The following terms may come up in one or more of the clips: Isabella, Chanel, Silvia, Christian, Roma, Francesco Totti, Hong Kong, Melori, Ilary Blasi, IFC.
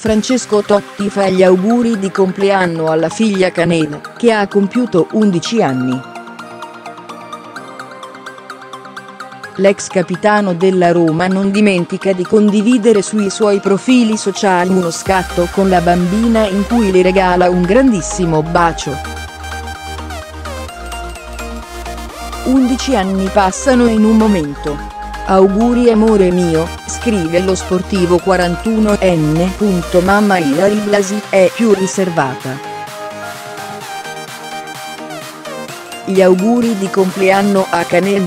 Francesco Totti fa gli auguri di compleanno alla figlia Chanel, che ha compiuto 11 anni. L'ex capitano della Roma non dimentica di condividere sui suoi profili sociali uno scatto con la bambina in cui le regala un grandissimo bacio. 11 anni passano in un momento. Auguri amore mio, scrive lo sportivo 41enne. Mamma Ilary Blasi è più riservata. Gli auguri di compleanno a Chanel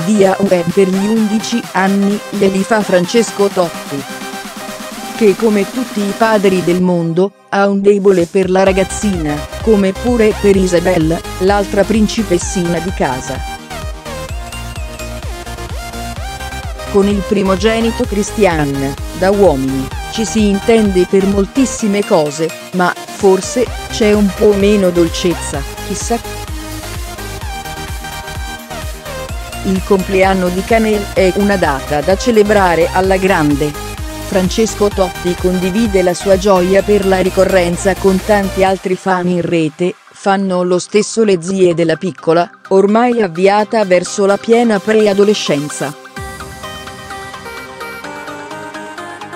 per gli 11 anni glieli fa Francesco Totti, che come tutti i padri del mondo, ha un debole per la ragazzina, come pure per Isabella, l'altra principessina di casa. Con il primogenito Christian, da uomini, ci si intende per moltissime cose, ma, forse, c'è un po' meno dolcezza, chissà. Il compleanno di Chanel è una data da celebrare alla grande. Francesco Totti condivide la sua gioia per la ricorrenza con tanti altri fan in rete, fanno lo stesso le zie della piccola, ormai avviata verso la piena preadolescenza.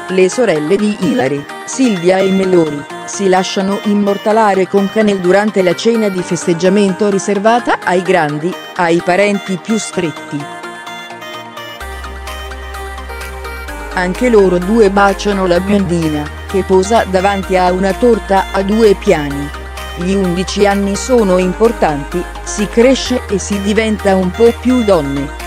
Le sorelle di Ilary, Silvia e Melori, si lasciano immortalare con Chanel durante la cena di festeggiamento riservata ai grandi, ai parenti più stretti. Anche loro due baciano la biondina, che posa davanti a una torta a due piani. Gli 11 anni sono importanti, si cresce e si diventa un po' più donne.